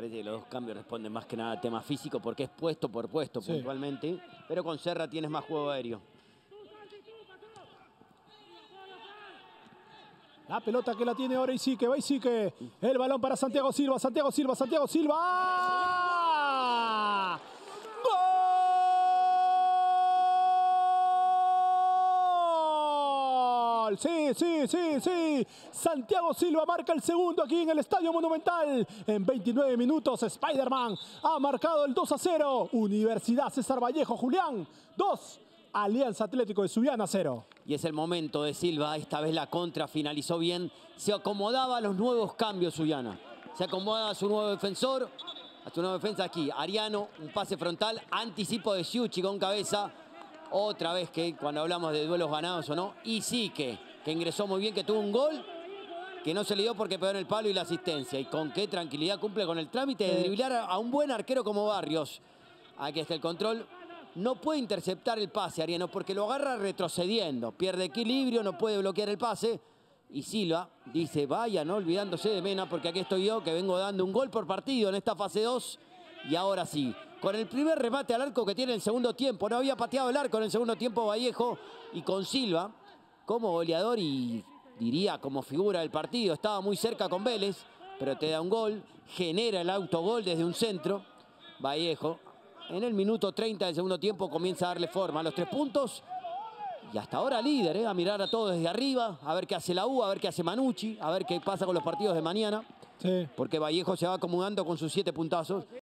Parece que los dos cambios responden más que nada a tema físico, porque es puesto por puesto, sí, puntualmente. Pero con Serra tienes más juego aéreo. La pelota que la tiene ahora Isique, va Isique. El balón para Santiago Silva, Santiago Silva, Santiago Silva. ¡Ah! Sí, sí, sí, sí. Santiago Silva marca el segundo aquí en el Estadio Monumental. En 29 minutos, Spider-Man ha marcado el 2-0. Universidad César Vallejo, Julián, 2. Alianza Atlético de Suyana, 0. Y es el momento de Silva. Esta vez la contra finalizó bien. Se acomodaba a los nuevos cambios, Suyana. Se acomoda a su nuevo defensor, a su nueva defensa aquí. Ariano, un pase frontal. Anticipo de Ciucci con cabeza. Otra vez que cuando hablamos de duelos ganados o no, Isique, que ingresó muy bien, que tuvo un gol, que no se le dio porque pegó en el palo y la asistencia. Y con qué tranquilidad cumple con el trámite de driblar a un buen arquero como Barrios. Aquí está el control. No puede interceptar el pase, Ariano, porque lo agarra retrocediendo. Pierde equilibrio, no puede bloquear el pase. Y Silva dice, vaya, no olvidándose de Mena, porque aquí estoy yo, que vengo dando un gol por partido en esta fase 2. Y ahora sí, con el primer remate al arco que tiene el segundo tiempo. No había pateado el arco en el segundo tiempo Vallejo, y con Silva como goleador y diría como figura del partido. Estaba muy cerca con Vélez, pero te da un gol. Genera el autogol desde un centro. Vallejo en el minuto 30 del segundo tiempo comienza a darle forma a los 3 puntos. Y hasta ahora líder, a mirar a todos desde arriba, a ver qué hace la U, a ver qué hace Manucci, a ver qué pasa con los partidos de mañana. Sí. Porque Vallejo se va acomodando con sus 7 puntazos.